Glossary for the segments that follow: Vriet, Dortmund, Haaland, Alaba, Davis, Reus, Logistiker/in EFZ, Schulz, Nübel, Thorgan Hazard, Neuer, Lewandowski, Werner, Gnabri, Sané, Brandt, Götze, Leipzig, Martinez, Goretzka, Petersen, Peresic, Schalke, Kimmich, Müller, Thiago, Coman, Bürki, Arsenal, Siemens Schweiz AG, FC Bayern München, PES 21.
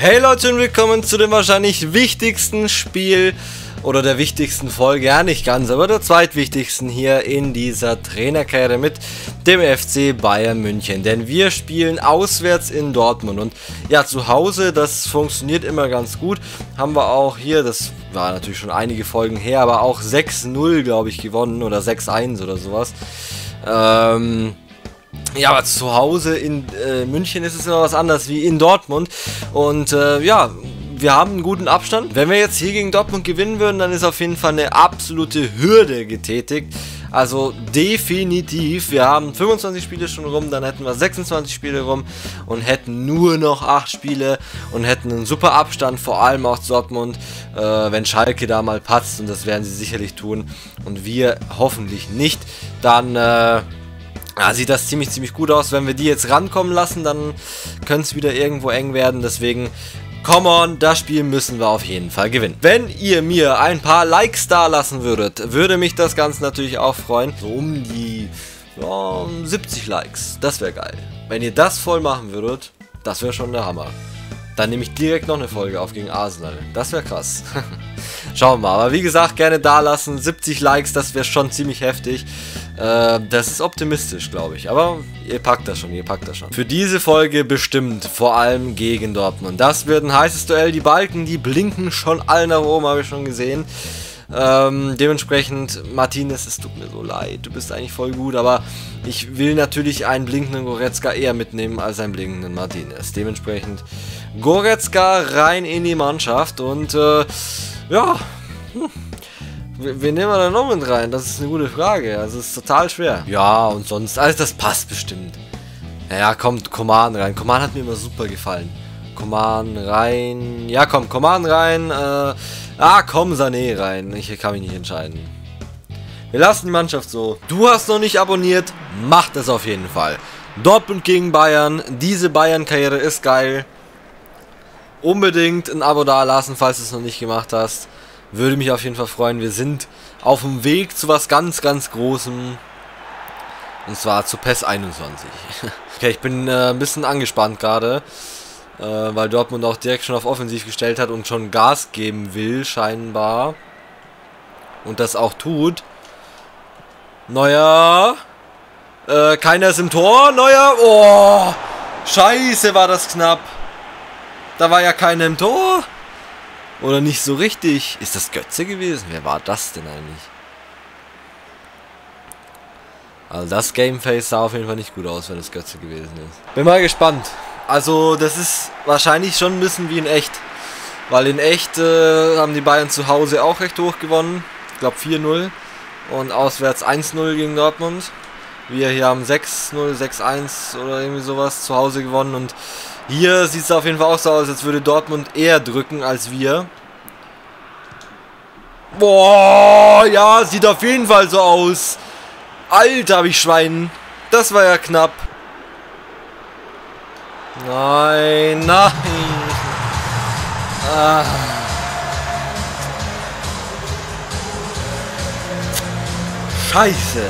Hey Leute und willkommen zu dem wahrscheinlich wichtigsten Spiel oder der wichtigsten Folge, ja nicht ganz, aber der zweitwichtigsten hier in dieser Trainerkarriere mit dem FC Bayern München. Denn wir spielen auswärts in Dortmund und ja, zu Hause, das funktioniert immer ganz gut, haben wir auch hier, das war natürlich schon einige Folgen her, aber auch 6-0 glaube ich gewonnen oder 6-1 oder sowas. Ja, aber zu Hause in München ist es immer was anderes wie in Dortmund und ja, wir haben einen guten Abstand. Wenn wir jetzt hier gegen Dortmund gewinnen würden, dann ist auf jeden Fall eine absolute Hürde getätigt. Also definitiv, wir haben 25 Spiele schon rum, dann hätten wir 26 Spiele rum und hätten nur noch 8 Spiele und hätten einen super Abstand, vor allem auch zu Dortmund, wenn Schalke da mal patzt, und das werden sie sicherlich tun und wir hoffentlich nicht, dann... Ja, sieht das ziemlich gut aus. Wenn wir die jetzt rankommen lassen, dann könnte es wieder irgendwo eng werden. Deswegen, come on, das Spiel müssen wir auf jeden Fall gewinnen. Wenn ihr mir ein paar Likes da lassen würdet, würde mich das Ganze natürlich auch freuen. So um die 70 Likes, das wäre geil. Wenn ihr das voll machen würdet, das wäre schon der Hammer. Dann nehme ich direkt noch eine Folge auf gegen Arsenal. Das wäre krass. Schauen wir mal. Aber wie gesagt, gerne da lassen. 70 Likes, das wäre schon ziemlich heftig. Das ist optimistisch, glaube ich. Aber ihr packt das schon, ihr packt das schon. Für diese Folge bestimmt, vor allem gegen Dortmund. Das wird ein heißes Duell. Die Balken, die blinken schon alle nach oben, habe ich schon gesehen. Dementsprechend, Martinez, es tut mir so leid. Du bist eigentlich voll gut, aber ich will natürlich einen blinkenden Goretzka eher mitnehmen als einen blinkenden Martinez. Dementsprechend Goretzka rein in die Mannschaft und ja... Wen nehmen wir da noch mit rein? Das ist eine gute Frage. Also es ist total schwer. Ja, und sonst... Also das passt bestimmt. Naja, kommt Coman rein. Coman hat mir immer super gefallen. Coman rein... Ja, komm, Coman rein. Komm, Sané rein. Ich kann mich nicht entscheiden. Wir lassen die Mannschaft so. Du hast noch nicht abonniert. Macht es auf jeden Fall. Dortmund gegen Bayern. Diese Bayern-Karriere ist geil. Unbedingt ein Abo da lassen, falls du es noch nicht gemacht hast. Würde mich auf jeden Fall freuen. Wir sind auf dem Weg zu was ganz Großem. Und zwar zu PES 21. Okay, ich bin ein bisschen angespannt gerade. Weil Dortmund auch direkt schon auf Offensiv gestellt hat und schon Gas geben will, scheinbar. Und das auch tut. Neuer. Keiner ist im Tor. Neuer. Oh, scheiße, war das knapp. Da war ja keiner im Tor. Oder nicht so richtig. Ist das Götze gewesen? Wer war das denn eigentlich? Also das Gameface sah auf jeden Fall nicht gut aus, wenn das Götze gewesen ist. Bin mal gespannt. Also das ist wahrscheinlich schon ein bisschen wie in echt. Weil in echt haben die Bayern zu Hause auch recht hoch gewonnen. Ich glaube 4-0. Und auswärts 1-0 gegen Dortmund. Wir hier haben 6-0, 6-1 oder irgendwie sowas zu Hause gewonnen. Und hier sieht es auf jeden Fall auch so aus, als würde Dortmund eher drücken als wir. Boah, ja, sieht auf jeden Fall so aus. Alter, hab ich Schwein. Das war ja knapp. Nein. Ah. Scheiße.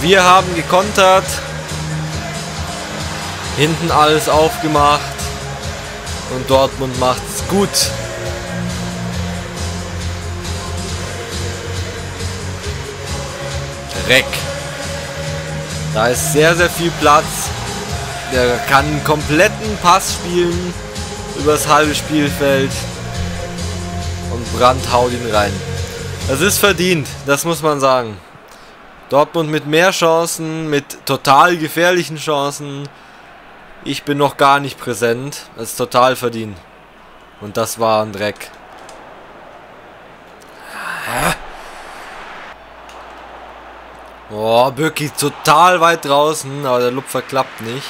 Wir haben gekontert. Hinten alles aufgemacht. Und Dortmund macht's gut. Dreck. Da ist sehr viel Platz. Der kann einen kompletten Pass spielen. Übers halbe Spielfeld. Und Brandt haut ihn rein. Das ist verdient. Das muss man sagen. Dortmund mit mehr Chancen, mit total gefährlichen Chancen. Ich bin noch gar nicht präsent. Das ist total verdient. Und das war ein Dreck. Oh, Bürki total weit draußen, aber der Lupfer klappt nicht.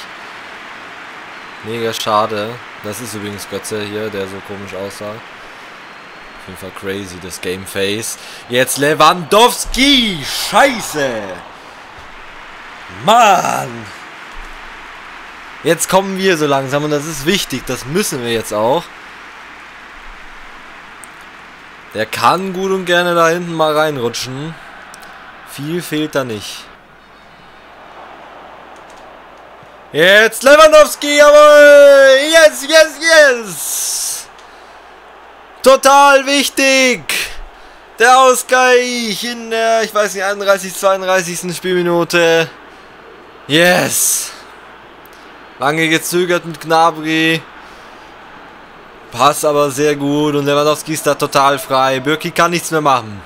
Mega schade. Das ist übrigens Götze hier, der so komisch aussah. Auf jeden Fall crazy, das Gameface. Jetzt Lewandowski! Scheiße! Mann! Jetzt kommen wir so langsam und das ist wichtig. Das müssen wir jetzt auch. Der kann gut und gerne da hinten mal reinrutschen. Viel fehlt da nicht. Jetzt Lewandowski, jawohl! Yes, yes, yes! Total wichtig! Der Ausgleich in der, ich weiß nicht, 31., 32. Spielminute. Yes! Lange gezögert mit Gnabri. Pass aber sehr gut und Lewandowski ist da total frei. Bürki kann nichts mehr machen.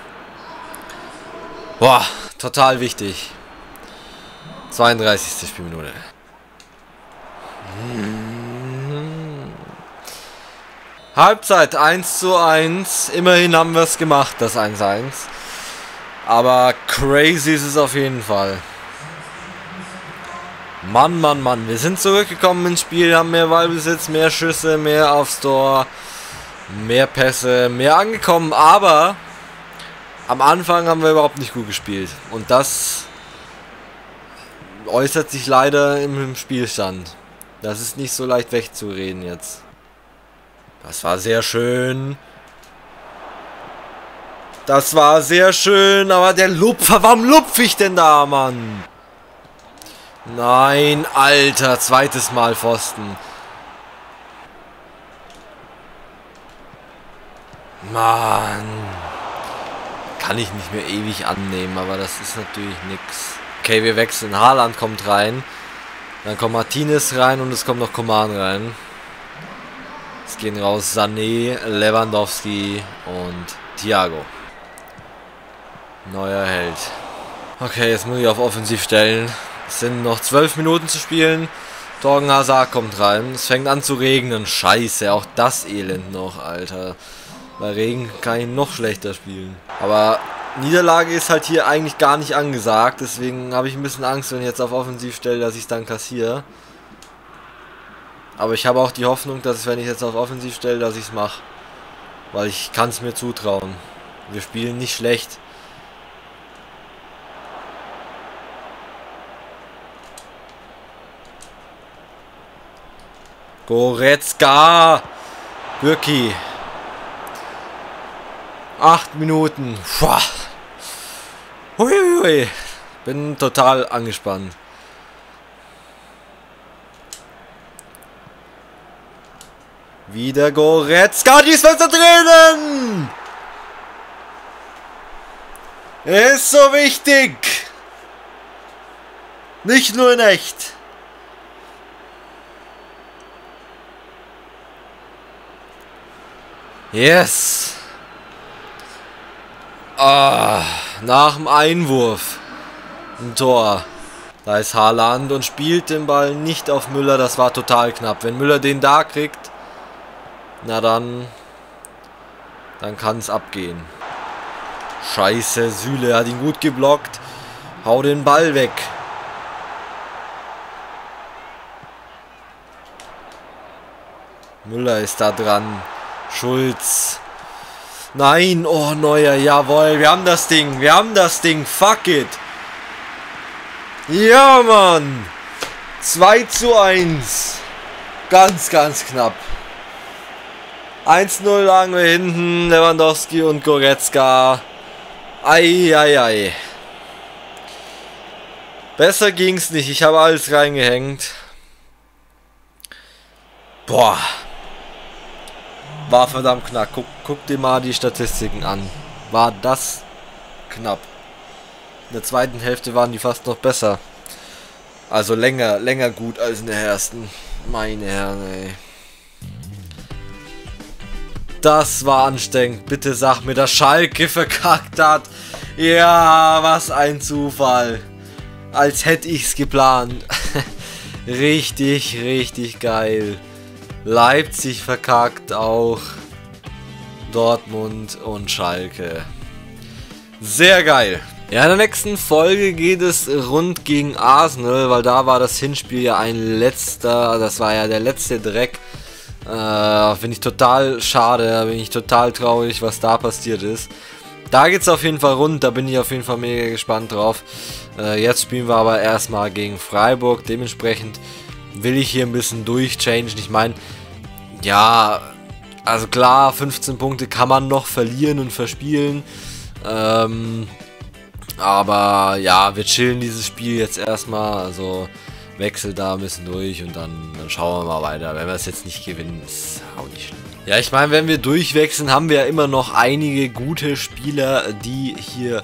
Boah, total wichtig. 32. Spielminute. Halbzeit 1:1. Immerhin haben wir es gemacht, das 1:1. Aber crazy ist es auf jeden Fall. Mann, Mann, Mann. Wir sind zurückgekommen ins Spiel, haben mehr Ballbesitz, mehr Schüsse, mehr aufs Tor, mehr Pässe, mehr angekommen. Aber am Anfang haben wir überhaupt nicht gut gespielt. Und das äußert sich leider im Spielstand. Das ist nicht so leicht wegzureden jetzt. Das war sehr schön. Das war sehr schön, aber der Lupfer, warum lupfe ich denn da, Mann? Nein, Alter, zweites Mal Pfosten. Mann. Kann ich nicht mehr ewig annehmen, aber das ist natürlich nix. Okay, wir wechseln. Haaland kommt rein. Dann kommt Martinez rein und es kommt noch Coman rein. Es gehen raus Sané, Lewandowski und Thiago. Neuer Held. Okay, jetzt muss ich auf Offensiv stellen. Es sind noch 12 Minuten zu spielen. Thorgan Hazard kommt rein. Es fängt an zu regnen. Scheiße, auch das Elend noch, Alter. Bei Regen kann ich noch schlechter spielen. Aber Niederlage ist halt hier eigentlich gar nicht angesagt. Deswegen habe ich ein bisschen Angst, wenn ich jetzt auf Offensiv stelle, dass ich es dann kassiere. Aber ich habe auch die Hoffnung, dass wenn ich jetzt auf Offensiv stelle, dass ich es mache. Weil ich kann es mir zutrauen. Wir spielen nicht schlecht. Goretzka! Bürki! 8 Minuten. Puh. Huiuiui. Bin total angespannt. Wieder Goretzka, die ist fester drinnen! Ist so wichtig! Nicht nur in echt! Yes! Ah, nach dem Einwurf ein Tor. Da ist Haaland und spielt den Ball nicht auf Müller. Das war total knapp. Wenn Müller den da kriegt, na dann kann es abgehen. Scheiße, Süle hat ihn gut geblockt. Hau den Ball weg. Müller ist da dran. Schulz. Nein, oh Neuer, jawohl, wir haben das Ding, fuck it. Ja, Mann, 2:1, ganz, ganz knapp. 1:0 lagen wir hinten, Lewandowski und Goretzka, ei, ei, ei. Besser ging's nicht, ich habe alles reingehängt. Boah. War verdammt knapp. Guck dir mal die Statistiken an. War das knapp. In der zweiten Hälfte waren die fast noch besser. Also länger gut als in der ersten. Meine Herren, ey. Das war anstrengend. Bitte sag mir, dass Schalke verkackt hat. Ja, was ein Zufall. Als hätte ich's geplant. Richtig, richtig geil. Leipzig verkackt auch, Dortmund und Schalke. Sehr geil. Ja, in der nächsten Folge geht es rund gegen Arsenal, weil da war das Hinspiel ja das war ja der letzte Dreck. Finde ich total schade, bin ich total traurig, was da passiert ist. Da geht es auf jeden Fall rund, da bin ich auf jeden Fall mega gespannt drauf. Jetzt spielen wir aber erstmal gegen Freiburg, dementsprechend will ich hier ein bisschen durchchangen. Ich meine, ja, also klar, 15 Punkte kann man noch verlieren und verspielen. Aber ja, wir chillen dieses Spiel jetzt erstmal. Also Wechsel da ein bisschen durch und dann schauen wir mal weiter. Wenn wir es jetzt nicht gewinnen, ist auch nicht schlimm. Ja, ich meine, wenn wir durchwechseln, haben wir ja immer noch einige gute Spieler, die hier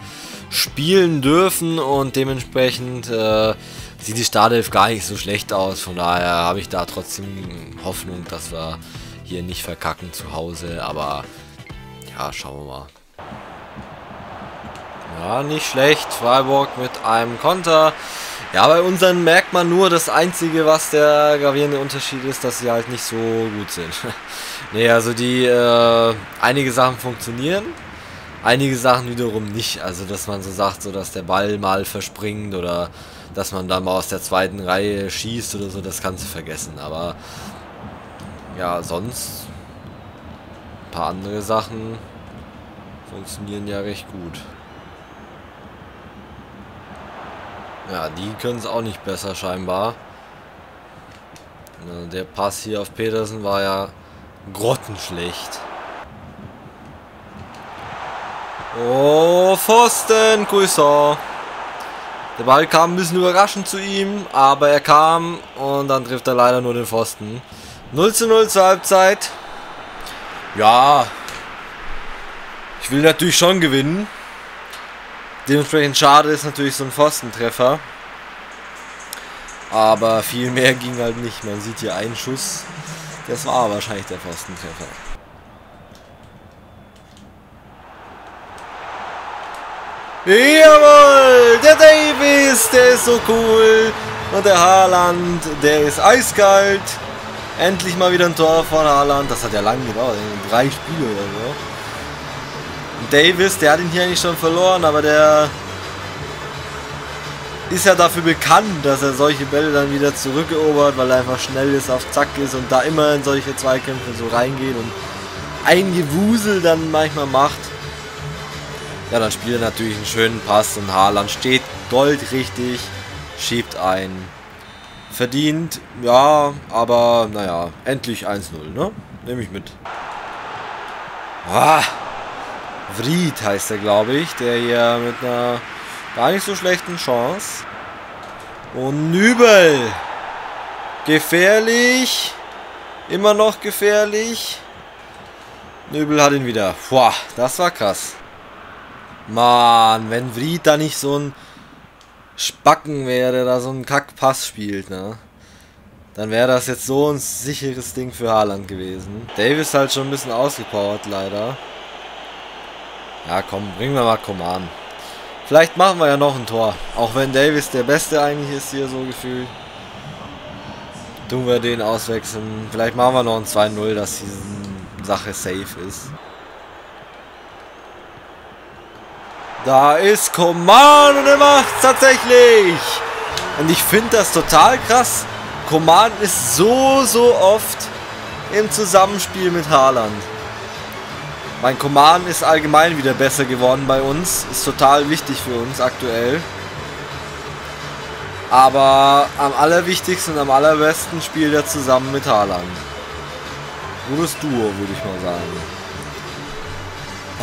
spielen dürfen, und dementsprechend sieht die Startelf gar nicht so schlecht aus. Von daher habe ich da trotzdem Hoffnung, dass wir hier nicht verkacken zu Hause, aber ja, schauen wir mal. Ja, nicht schlecht. Freiburg mit einem Konter. Ja, bei unseren merkt man nur, das Einzige, was der gravierende Unterschied ist, dass sie halt nicht so gut sind. Nee, also die, einige Sachen funktionieren, einige Sachen wiederum nicht. Also, dass man so sagt, so dass der Ball mal verspringt oder dass man da mal aus der zweiten Reihe schießt oder so, das kannst du vergessen. Aber, ja, sonst, ein paar andere Sachen funktionieren ja recht gut. Ja, die können es auch nicht besser scheinbar. Der Pass hier auf Petersen war ja grottenschlecht. Oh, Pfosten, Cuisson. Der Ball kam ein bisschen überraschend zu ihm, aber er kam und dann trifft er leider nur den Pfosten. 0:0 zur Halbzeit. Ja, ich will natürlich schon gewinnen. Dementsprechend schade ist natürlich so ein Pfostentreffer. Aber viel mehr ging halt nicht. Man sieht hier einen Schuss. Das war wahrscheinlich der Pfostentreffer. Jawohl! Der Davis, der ist so cool. Und der Haaland, der ist eiskalt. Endlich mal wieder ein Tor von Haaland. Das hat ja lange gedauert. 3 Spiele oder so. Davis, der hat ihn hier eigentlich schon verloren, aber der ist ja dafür bekannt, dass er solche Bälle dann wieder zurückerobert, weil er einfach schnell ist, auf Zack ist und da immer in solche Zweikämpfe so reingeht und ein Gewusel dann manchmal macht. Ja, dann spielt er natürlich einen schönen Pass und Haaland steht goldrichtig, schiebt ein. Verdient, ja, aber naja, endlich 1:0, ne? Nehme ich mit. Ah! Vriet heißt er, glaube ich, der hier mit einer gar nicht so schlechten Chance. Und Nübel. Gefährlich. Immer noch gefährlich. Nübel hat ihn wieder. Boah, das war krass. Mann, wenn Vriet da nicht so ein Spacken wäre, der da so einen Kackpass spielt, ne? Dann wäre das jetzt so ein sicheres Ding für Haaland gewesen. Davis halt schon ein bisschen ausgepowert, leider. Ja, komm, bringen wir mal Coman. Vielleicht machen wir ja noch ein Tor. Auch wenn Davis der Beste eigentlich ist hier, so gefühlt. Tun wir den auswechseln. Vielleicht machen wir noch ein 2:0, dass diese Sache safe ist. Da ist Coman und er macht's tatsächlich. Und ich finde das total krass. Coman ist so oft im Zusammenspiel mit Haaland. Mein Coman ist allgemein wieder besser geworden bei uns. Ist total wichtig für uns aktuell. Aber am allerwichtigsten und am allerbesten spielt er zusammen mit Haaland. Gutes Duo, würde ich mal sagen.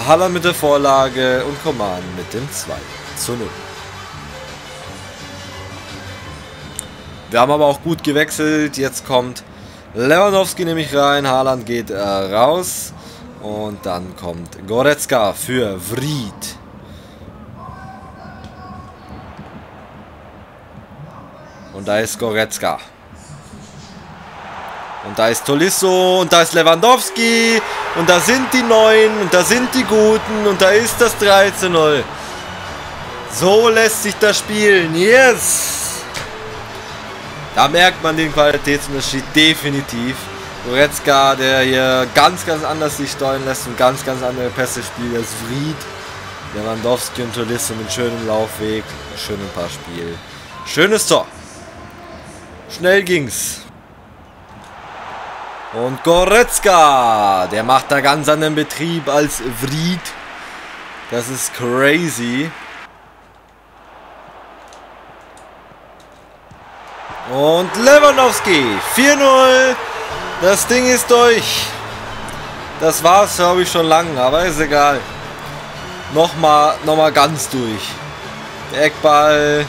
Haaland mit der Vorlage und Coman mit dem 2:0. Wir haben aber auch gut gewechselt. Jetzt kommt Lewandowski nämlich rein. Haaland geht raus. Und dann kommt Goretzka für Vriet. Und da ist Goretzka. Und da ist Tolisso. Und da ist Lewandowski. Und da sind die Neuen. Und da sind die Guten. Und da ist das 3:0. So lässt sich das spielen. Yes! Da merkt man den Qualitätsunterschied definitiv. Goretzka, der hier ganz anders sich steuern lässt und ganz andere Pässe spielt als Vriet. Lewandowski und Tolisso mit schönem Laufweg, schönem Passspiel. Schönes Tor. Schnell ging's. Und Goretzka, der macht da ganz anderen Betrieb als Vriet. Das ist crazy. Und Lewandowski, 4:0. Das Ding ist durch. Das war's, glaube ich, schon lange, aber ist egal. Nochmal ganz durch. Der Eckball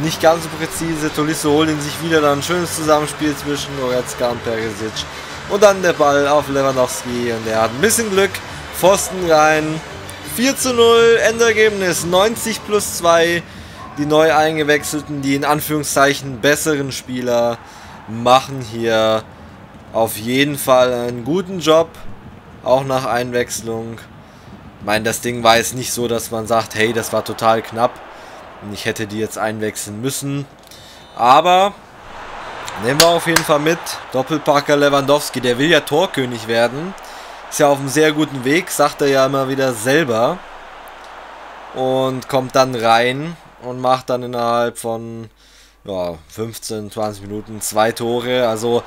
nicht ganz so präzise. Tolisso holt ihn sich wieder, dann ein schönes Zusammenspiel zwischen Goretzka und Peresic. Und dann der Ball auf Lewandowski und er hat ein bisschen Glück. Pfosten rein. 4:0, Endergebnis 90+2. Die neu eingewechselten, die in Anführungszeichen besseren Spieler machen hier auf jeden Fall einen guten Job, auch nach Einwechslung. Ich meine, das Ding war jetzt nicht so, dass man sagt, hey, das war total knapp und ich hätte die jetzt einwechseln müssen. Aber nehmen wir auf jeden Fall mit. Doppelpacker Lewandowski, der will ja Torkönig werden. Ist ja auf einem sehr guten Weg, sagt er ja immer wieder selber. Und kommt dann rein und macht dann innerhalb von 15, 20 Minuten 2 Tore. Also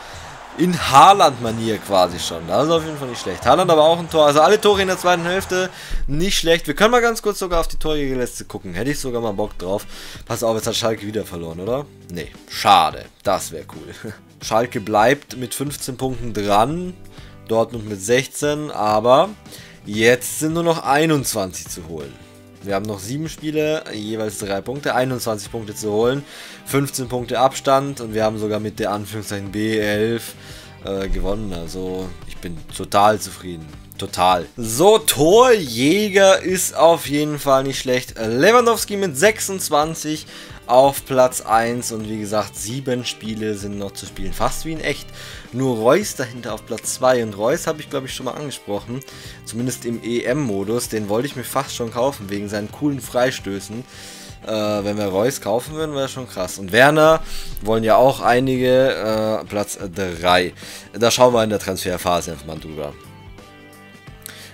in Haaland-Manier quasi schon. Das ist auf jeden Fall nicht schlecht. Haaland aber auch ein Tor. Also alle Tore in der zweiten Hälfte nicht schlecht. Wir können mal ganz kurz sogar auf die Torjägerliste gucken. Hätte ich sogar mal Bock drauf. Pass auf, jetzt hat Schalke wieder verloren, oder? Nee, schade. Das wäre cool. Schalke bleibt mit 15 Punkten dran. Dortmund mit 16. Aber jetzt sind nur noch 21 zu holen. Wir haben noch 7 Spiele, jeweils 3 Punkte, 21 Punkte zu holen, 15 Punkte Abstand und wir haben sogar mit der Anführungszeichen B11 gewonnen. Also ich bin total zufrieden. Total. So, Torjäger ist auf jeden Fall nicht schlecht. Lewandowski mit 26 auf Platz 1 und wie gesagt, 7 Spiele sind noch zu spielen, fast wie in echt. Nur Reus dahinter auf Platz 2 und Reus habe ich glaube ich schon mal angesprochen, zumindest im EM-Modus, den wollte ich mir fast schon kaufen, wegen seinen coolen Freistößen. Wenn wir Reus kaufen würden, wäre schon krass. Und Werner wollen ja auch einige, Platz 3. Da schauen wir in der Transferphase einfach mal drüber.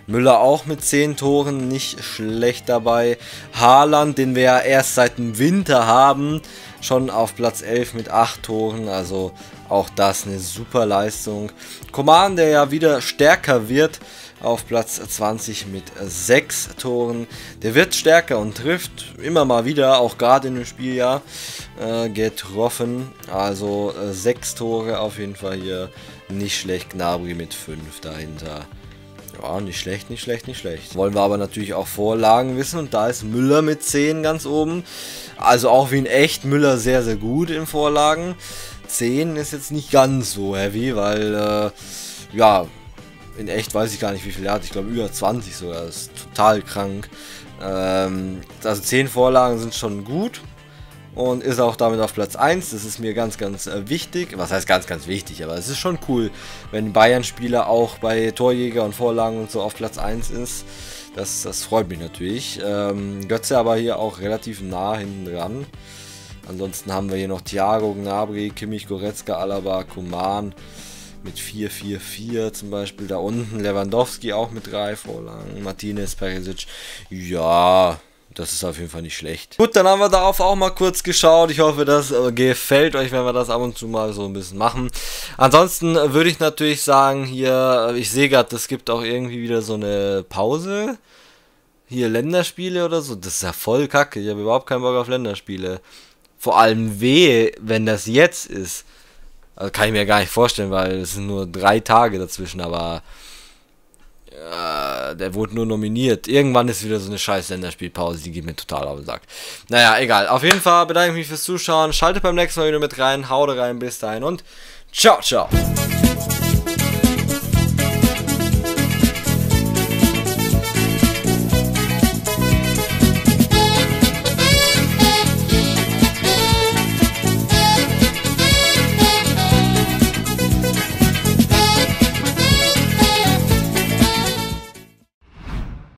Müller auch mit 10 Toren, nicht schlecht dabei. Haaland, den wir ja erst seit dem Winter haben, schon auf Platz 11 mit 8 Toren. Also auch das eine super Leistung. Coman, der ja wieder stärker wird, auf Platz 20 mit 6 Toren. Der wird stärker und trifft immer mal wieder, auch gerade in dem Spieljahr, getroffen. Also 6 Tore auf jeden Fall hier, nicht schlecht. Gnabri mit 5 dahinter. Ja, nicht schlecht, nicht schlecht, nicht schlecht. Wollen wir aber natürlich auch Vorlagen wissen. Und da ist Müller mit 10 ganz oben. Also auch wie in echt, Müller sehr, sehr gut in Vorlagen. 10 ist jetzt nicht ganz so heavy, weil, ja, in echt weiß ich gar nicht, wie viel er hat. Ich glaube, über 20 sogar. Das ist total krank. Also 10 Vorlagen sind schon gut. Und ist auch damit auf Platz 1, das ist mir ganz, ganz wichtig. Was heißt ganz, ganz wichtig, aber es ist schon cool, wenn Bayern-Spieler auch bei Torjäger und Vorlagen und so auf Platz 1 ist. Das freut mich natürlich. Götze aber hier auch relativ nah hinten dran. Ansonsten haben wir hier noch Thiago, Gnabri, Kimmich, Goretzka, Alaba, Coman mit 4-4-4 zum Beispiel. Da unten Lewandowski auch mit 3 Vorlagen, Martinez, Peresic, ja... Das ist auf jeden Fall nicht schlecht. Gut, dann haben wir darauf auch mal kurz geschaut. Ich hoffe, das gefällt euch, wenn wir das ab und zu mal so ein bisschen machen. Ansonsten würde ich natürlich sagen, hier, ich sehe gerade, es gibt auch irgendwie wieder so eine Pause. Hier Länderspiele oder so. Das ist ja voll kacke. Ich habe überhaupt keinen Bock auf Länderspiele. Vor allem wehe, wenn das jetzt ist. Also kann ich mir gar nicht vorstellen, weil es sind nur 3 Tage dazwischen, aber... der wurde nur nominiert. Irgendwann ist wieder so eine scheiß Länderspielpause, die geht mir total auf den Sack. Naja, egal. Auf jeden Fall bedanke ich mich fürs Zuschauen. Schaltet beim nächsten Mal wieder mit rein. Haut rein, bis dahin und ciao, ciao.